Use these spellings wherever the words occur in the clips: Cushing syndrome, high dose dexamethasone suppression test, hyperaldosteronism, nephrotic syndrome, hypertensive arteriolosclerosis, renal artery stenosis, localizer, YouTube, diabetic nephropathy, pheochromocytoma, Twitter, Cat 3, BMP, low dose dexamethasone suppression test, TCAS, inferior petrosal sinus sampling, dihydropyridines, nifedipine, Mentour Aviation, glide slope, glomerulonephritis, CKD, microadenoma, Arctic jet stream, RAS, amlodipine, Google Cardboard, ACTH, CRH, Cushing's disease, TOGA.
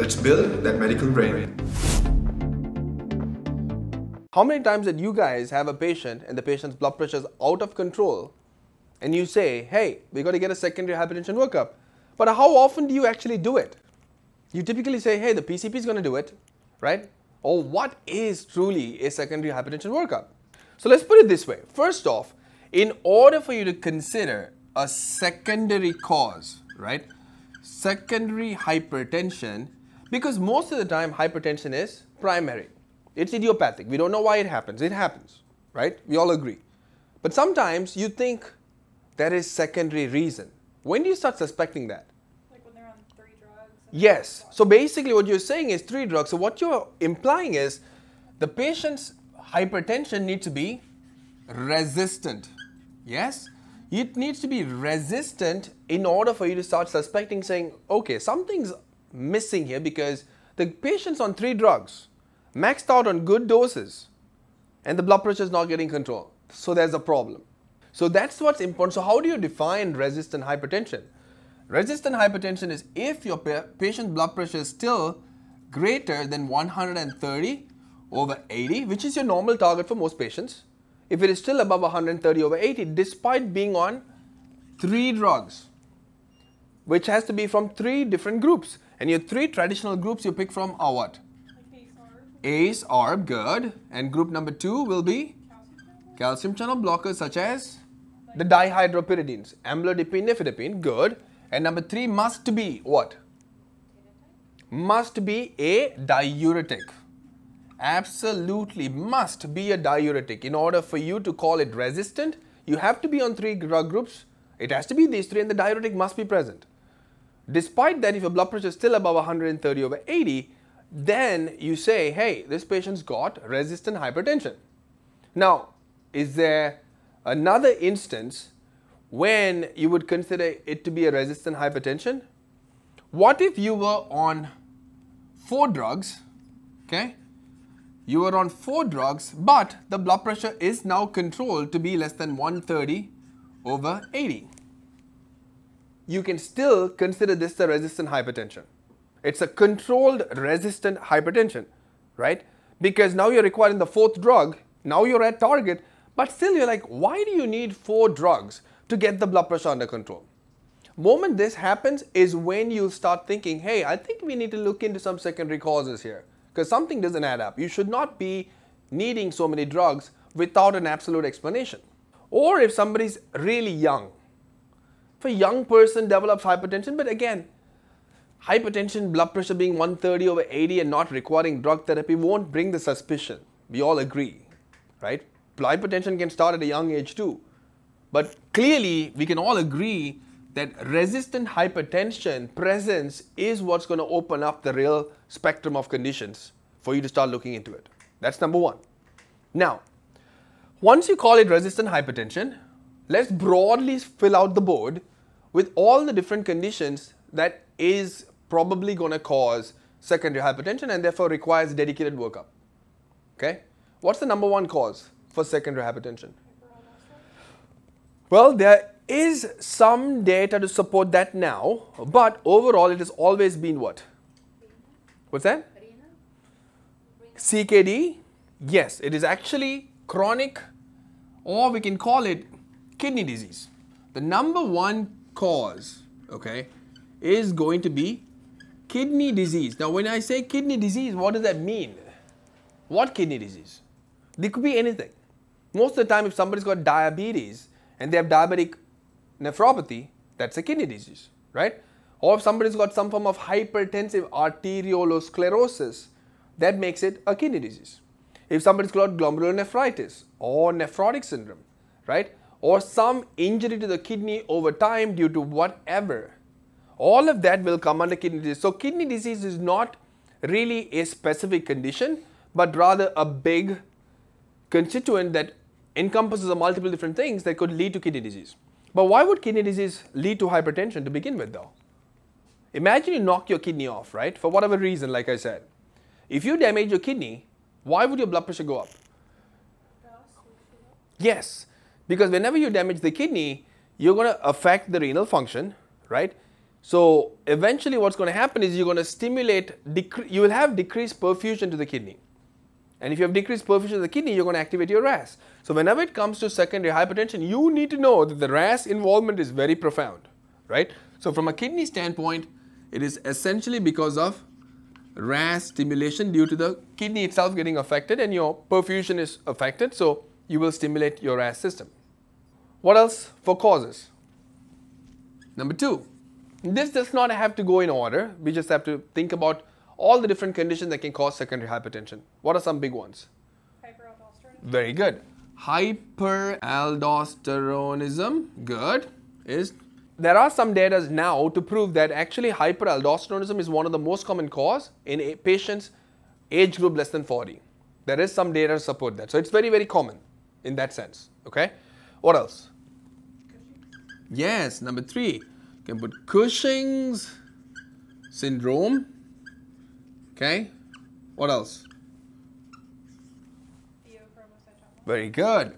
Let's build that medical brain. How many times did you guys have a patient and the patient's blood pressure is out of control and you say, hey, we got to get a secondary hypertension workup? But how often do you actually do it? You typically say, hey, the PCP is going to do it, right? Or what is truly a secondary hypertension workup? So let's put it this way. First off, in order for you to consider a secondary cause, right? Secondary hypertension, because most of the time hypertension is primary. It's idiopathic. We don't know why it happens. It happens, right? We all agree. But sometimes you think there is secondary reason. When do you start suspecting that? Like when they're on 3 drugs? Yes. So basically what you're saying is 3 drugs. So what you're implying is the patient's hypertension needs to be resistant. Yes? It needs to be resistant in order for you to start suspecting, saying, okay, something's missing here because the patient's on 3 drugs, maxed out on good doses, and the blood pressure is not getting control. So there's a problem. So that's what's important. So how do you define resistant hypertension? Resistant hypertension is if your patient's blood pressure is still greater than 130/80, which is your normal target for most patients. If it is still above 130/80, despite being on 3 drugs, which has to be from 3 different groups. And your 3 traditional groups you pick from are what? Like ACE, ARB, GERD, and group number 2 will be calcium channel blockers such as the dihydropyridines, amlodipine, nifedipine, GERD, and number 3 must be what? Must be a diuretic. Absolutely must be a diuretic. In order for you to call it resistant, you have to be on 3 drug groups. It has to be these 3 and the diuretic must be present. Despite that, if your blood pressure is still above 130/80, then you say, hey, this patient's got resistant hypertension. Now, is there another instance when you would consider it to be a resistant hypertension? What if you were on 4 drugs, okay? You were on 4 drugs, but the blood pressure is now controlled to be less than 130/80. You can still consider this the resistant hypertension. It's a controlled resistant hypertension, right? Because now you're requiring the 4th drug, now you're at target, but still you're like, why do you need 4 drugs to get the blood pressure under control? Moment this happens is when you start thinking, hey, I think we need to look into some secondary causes here. Because something doesn't add up. You should not be needing so many drugs without an absolute explanation. Or if somebody's really young. If a young person develops hypertension, but again, hypertension, blood pressure being 130/80 and not requiring drug therapy won't bring the suspicion. We all agree, right? Hypertension can start at a young age too. But clearly, we can all agree that resistant hypertension presence is what's going to open up the real spectrum of conditions for you to start looking into it. That's number 1. Now, once you call it resistant hypertension, let's broadly fill out the board with all the different conditions that is probably going to cause secondary hypertension and therefore requires dedicated workup. Okay? What's the number 1 cause for secondary hypertension? Well, there is some data to support that now, but overall it has always been what? What's that? CKD? Yes, it is actually chronic, or we can call it kidney disease. The number 1 cause, okay, is going to be kidney disease. Now, when I say kidney disease, what does that mean? What kidney disease? There could be anything. Most of the time, if somebody's got diabetes and they have diabetic nephropathy, that's a kidney disease, right? Or if somebody's got some form of hypertensive arteriolosclerosis, that makes it a kidney disease. If somebody's got glomerulonephritis or nephrotic syndrome, right? Or some injury to the kidney over time due to whatever, all of that will come under kidney disease. So kidney disease is not really a specific condition, but rather a big constituent that encompasses multiple different things that could lead to kidney disease. But why would kidney disease lead to hypertension to begin with though? Imagine you knock your kidney off, right? For whatever reason, like I said. If you damage your kidney, why would your blood pressure go up? Yes, because whenever you damage the kidney, you're going to affect the renal function, right? So eventually what's going to happen is you're going to stimulate, you will have decreased perfusion to the kidney. And if you have decreased perfusion of the kidney, you're going to activate your RAS. So whenever it comes to secondary hypertension, you need to know that the RAS involvement is very profound, right? So from a kidney standpoint, it is essentially because of RAS stimulation due to the kidney itself getting affected and your perfusion is affected, so you will stimulate your RAS system. What else for causes? Number 2, this does not have to go in order. We just have to think about all the different conditions that can cause secondary hypertension. What are some big ones? Hyperaldosteronism. Very good. Hyperaldosteronism, good. There are some data now to prove that actually hyperaldosteronism is one of the most common cause in patients age group less than 40. There is some data to support that. So it's very, very common in that sense, okay? What else? Cushing. Yes, number 3, you can put Cushing's syndrome. Okay, what else? Pheochromocytoma. Very good.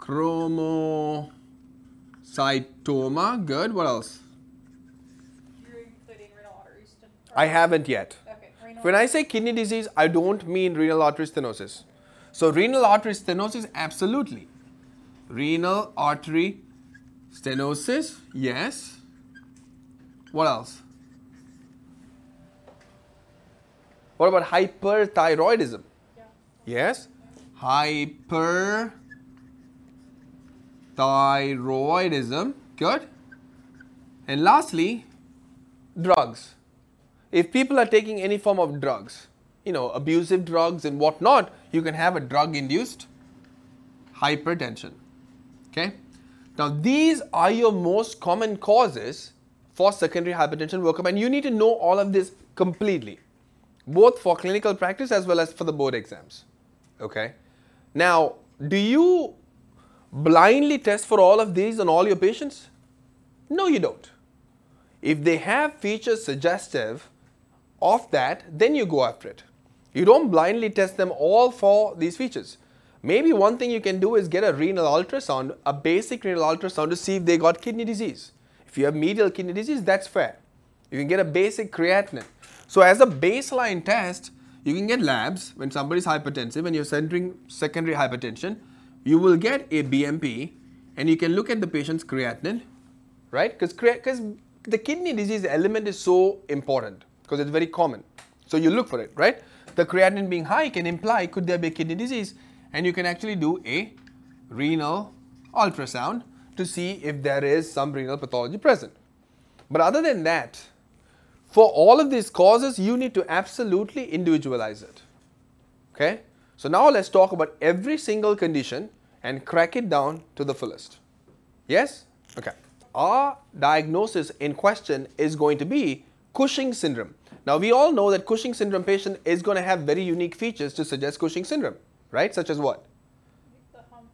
Pheochromocytoma. Good. What else? You're including renal artery stenosis. I haven't yet. Okay. When I say kidney disease, I don't mean renal artery stenosis. So renal artery stenosis, absolutely. Renal artery stenosis, yes. What else? What about hyperthyroidism? Yeah. Yes? Hyperthyroidism. Good. And lastly, drugs. If people are taking any form of drugs, you know, abusive drugs and whatnot, you can have a drug-induced hypertension. Okay? Now, these are your most common causes for secondary hypertension workup, and you need to know all of this completely, both for clinical practice as well as for the board exams, okay? Now, do you blindly test for all of these on all your patients? No, you don't. If they have features suggestive of that, then you go after it. You don't blindly test them all for these features. Maybe one thing you can do is get a renal ultrasound, a basic renal ultrasound, to see if they got kidney disease. If you have medial kidney disease, that's fair. You can get a basic creatinine. So as a baseline test, you can get labs when somebody's hypertensive and you're centering secondary hypertension. You will get a BMP and you can look at the patient's creatinine, right? Because the kidney disease element is so important because it's very common. So you look for it, right? The creatinine being high can imply could there be kidney disease, and you can actually do a renal ultrasound to see if there is some renal pathology present. But other than that, for all of these causes, you need to absolutely individualize it, okay? So now let's talk about every single condition and crack it down to the fullest. Yes? Okay. Our diagnosis in question is going to be Cushing syndrome. Now, we all know that Cushing syndrome patient is going to have very unique features to suggest Cushing syndrome, right? Such as what? The hump.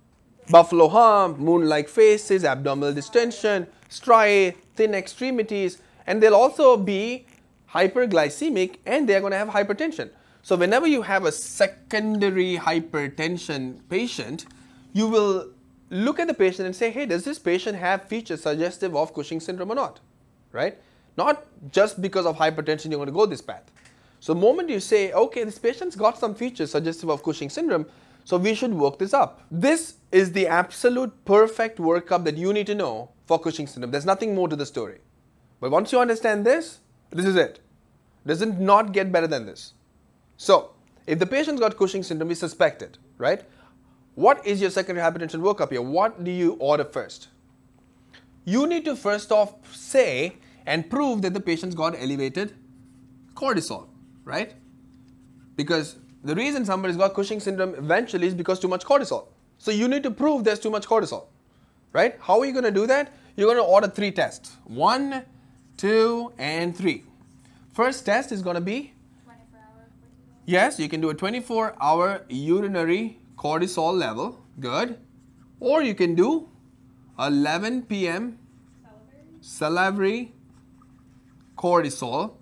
Buffalo hump, moon-like faces, abdominal distension, striae, thin extremities, and they'll also be hyperglycemic and they're going to have hypertension. So whenever you have a secondary hypertension patient, you will look at the patient and say, hey, does this patient have features suggestive of Cushing syndrome or not, right? Not just because of hypertension you're going to go this path. So the moment you say, okay, this patient's got some features suggestive of Cushing syndrome, so we should work this up. This is the absolute perfect workup that you need to know for Cushing syndrome. There's nothing more to the story. But once you understand this, this is it. Doesn't not get better than this. So, if the patient's got Cushing syndrome, we suspect it, right? What is your secondary hypertension workup here? What do you order first? You need to first off say and prove that the patient's got elevated cortisol, right? Because the reason somebody's got Cushing syndrome eventually is because too much cortisol. So you need to prove there's too much cortisol, right? How are you going to do that? You're going to order 3 tests. 1, 2, and 3. First test is going to be 24-hour. Yes, you can do a 24-hour urinary cortisol level. Good. Or you can do 11 p.m. salivary cortisol,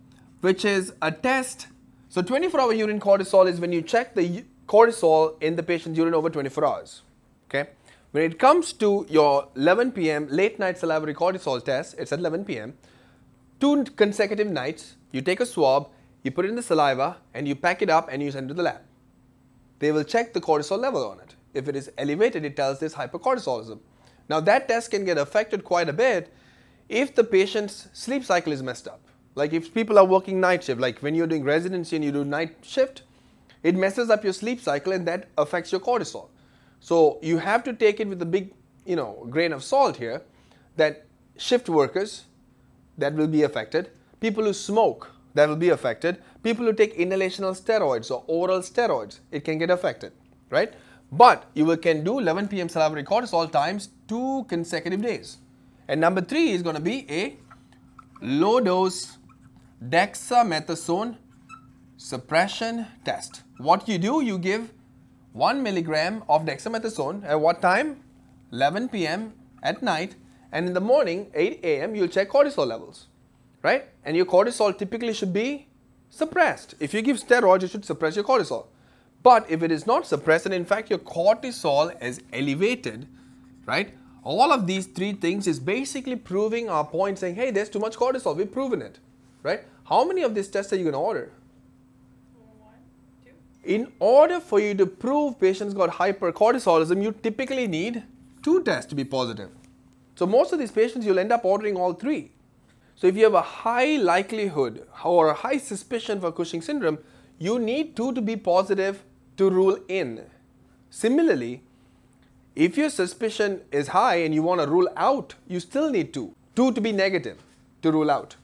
which is a test. So 24-hour urine cortisol is when you check the cortisol in the patient's urine over 24 hours. Okay. When it comes to your 11 p.m. late night salivary cortisol test, it's at 11 p.m. 2 consecutive nights, you take a swab, you put it in the saliva and you pack it up and you send it to the lab. They will check the cortisol level on it. If it is elevated, it tells this hypercortisolism. Now that test can get affected quite a bit if the patient's sleep cycle is messed up. Like if people are working night shift, like when you're doing residency and you do night shift, it messes up your sleep cycle and that affects your cortisol. So you have to take it with a big, grain of salt here, that shift workers, that will be affected. People who smoke, that will be affected. People who take inhalational steroids or oral steroids, it can get affected, right? But you can do 11 p.m. salivary cortisol times 2 consecutive days. And number 3 is going to be a low dose dexamethasone suppression test. What you do, you give 1 milligram of dexamethasone at what time? 11 p.m. at night, and in the morning 8 a.m. you'll check cortisol levels, right? And your cortisol typically should be suppressed. If you give steroids, it should suppress your cortisol. But if it is not suppressed and in fact your cortisol is elevated, right? All of these 3 things is basically proving our point, saying, hey, there's too much cortisol. We've proven it, right? How many of these tests are you going to order? 1, 2. In order for you to prove patients got hypercortisolism, you typically need 2 tests to be positive. So most of these patients, you'll end up ordering all 3. So if you have a high likelihood or a high suspicion for Cushing syndrome, you need 2 to be positive to rule in. Similarly, if your suspicion is high and you want to rule out, you still need 2 to be negative to rule out.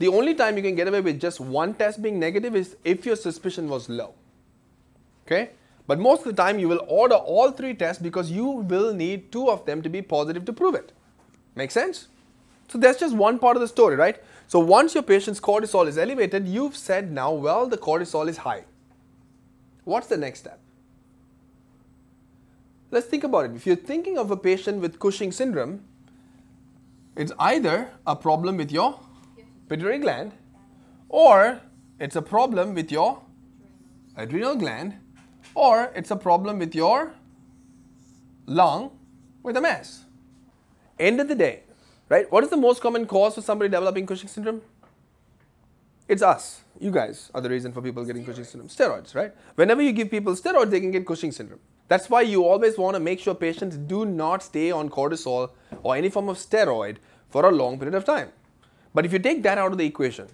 The only time you can get away with just 1 test being negative is if your suspicion was low. Okay? But most of the time you will order all 3 tests because you will need 2 of them to be positive to prove it. Make sense? So that's just one part of the story, right? So once your patient's cortisol is elevated, you've said now, well, the cortisol is high. What's the next step? Let's think about it. If you're thinking of a patient with Cushing syndrome, it's either a problem with your pituitary gland or it's a problem with your adrenal gland or it's a problem with your lung with a mass. End of the day, right? What is the most common cause for somebody developing Cushing syndrome? It's us. You guys are the reason for people getting Cushing syndrome. Steroids, right? Whenever you give people steroids, they can get Cushing syndrome. That's why you always want to make sure patients do not stay on cortisol or any form of steroid for a long period of time. But if you take that out of the equation,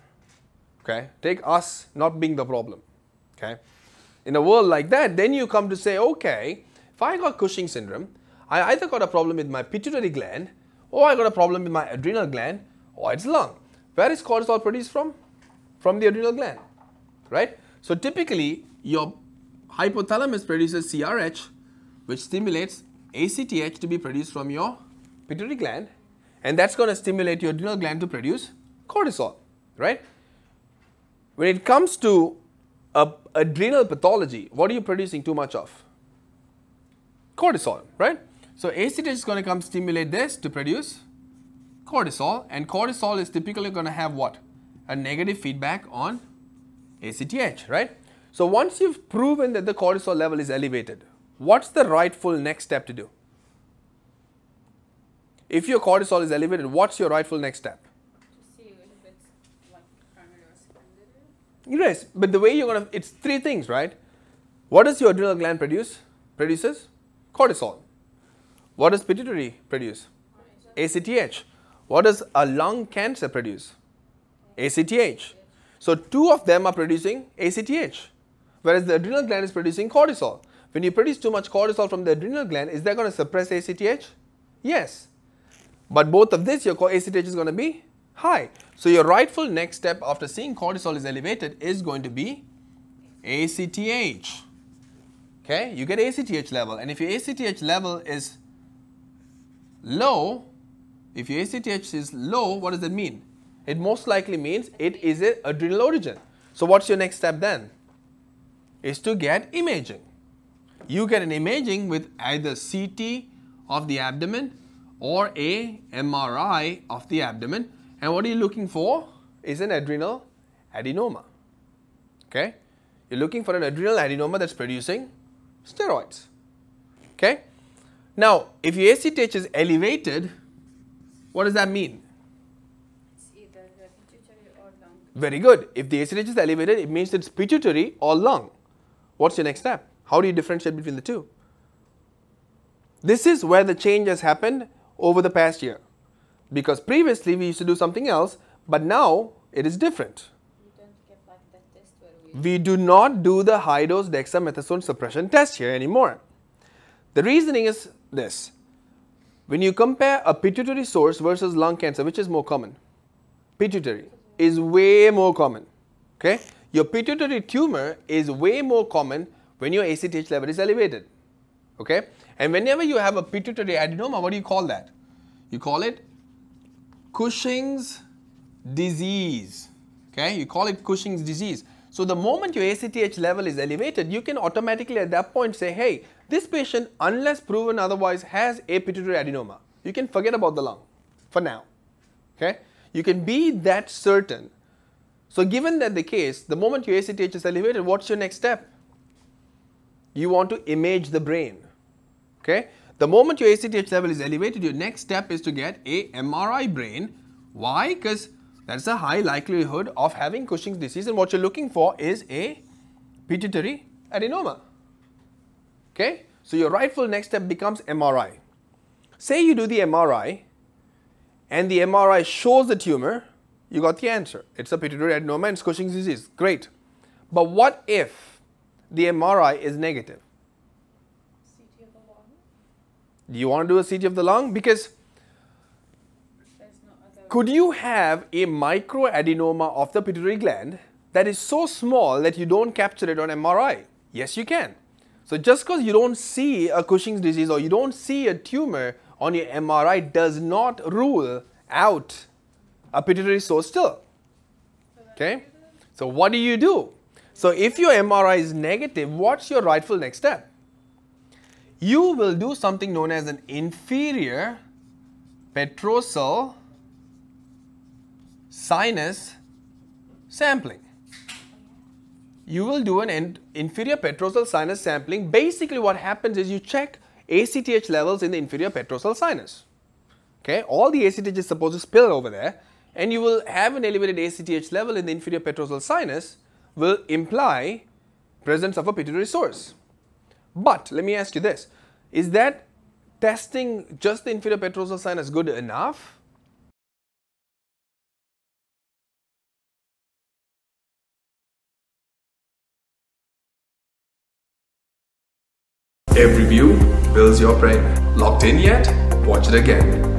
okay, take us not being the problem, okay, in a world like that, then you come to say, okay, if I got Cushing syndrome, I either got a problem with my pituitary gland or I got a problem with my adrenal gland or its lung. Where is cortisol produced from? From the adrenal gland, right? So typically, your hypothalamus produces CRH, which stimulates ACTH to be produced from your pituitary gland, and that's going to stimulate your adrenal gland to produce cortisol, right? When it comes to adrenal pathology, what are you producing too much of? Cortisol, right? So ACTH is going to come stimulate this to produce cortisol, and cortisol is typically going to have what? A negative feedback on ACTH, right? So once you've proven that the cortisol level is elevated, what's the rightful next step to do? If your cortisol is elevated, what's your rightful next step? To see if it's like primary or secondary. Yes, but the way you're going to, it's 3 things, right? What does your adrenal gland produce? Produces cortisol. What does pituitary produce? ACTH. What does a lung cancer produce? ACTH. So 2 of them are producing ACTH, whereas the adrenal gland is producing cortisol. When you produce too much cortisol from the adrenal gland, is that going to suppress ACTH? Yes. But both of this, your ACTH is going to be high. So your rightful next step after seeing cortisol is elevated is going to be ACTH. Okay, you get ACTH level. And if your ACTH level is low, if your ACTH is low, what does that mean? It most likely means it is an adrenal origin. So what's your next step then? Is to get imaging. You get an imaging with either CT of the abdomen or a MRI of the abdomen. And what are you looking for? Is an adrenal adenoma. Okay? You're looking for an adrenal adenoma that's producing steroids. Okay? Now, if your ACTH is elevated, what does that mean? It's either the pituitary or lung. Very good. If the ACTH is elevated, it means it's pituitary or lung. What's your next step? How do you differentiate between the two? This is where the change has happened over the past year, because previously we used to do something else, but now it is different. We do not do the high dose dexamethasone suppression test here anymore. The reasoning is this. When you compare a pituitary source versus lung cancer, which is more common? Pituitary is way more common. Okay? Your pituitary tumor is way more common when your ACTH level is elevated. Okay? And whenever you have a pituitary adenoma, what do you call that? You call it Cushing's disease. Okay? You call it Cushing's disease. So the moment your ACTH level is elevated, you can automatically at that point say, hey, this patient, unless proven otherwise, has a pituitary adenoma. You can forget about the lung for now. Okay? You can be that certain. So given that the case, the moment your ACTH is elevated, what's your next step? You want to image the brain. Okay? The moment your ACTH level is elevated, your next step is to get a MRI brain. Why? Because that's a high likelihood of having Cushing's disease, and what you're looking for is a pituitary adenoma. Okay? So your rightful next step becomes MRI. Say you do the MRI and the MRI shows the tumor, you got the answer. It's a pituitary adenoma and it's Cushing's disease. Great. But what if the MRI is negative? CT of the lung. Do you want to do a CT of the lung? Because could you have a microadenoma of the pituitary gland that is so small that you don't capture it on MRI? Yes, you can. So just because you don't see a Cushing's disease or you don't see a tumor on your MRI does not rule out a pituitary source still. Okay? So what do you do? So if your MRI is negative, what's your rightful next step? You will do something known as an inferior petrosal sinus sampling. You will do an inferior petrosal sinus sampling. Basically what happens is you check ACTH levels in the inferior petrosal sinus. Okay, all the ACTH is supposed to spill over there, and you will have an elevated ACTH level in the inferior petrosal sinus will imply presence of a pituitary source. But let me ask you this, is that testing just the inferior petrosal sinus good enough? Every view builds your brain. Locked in yet? Watch it again.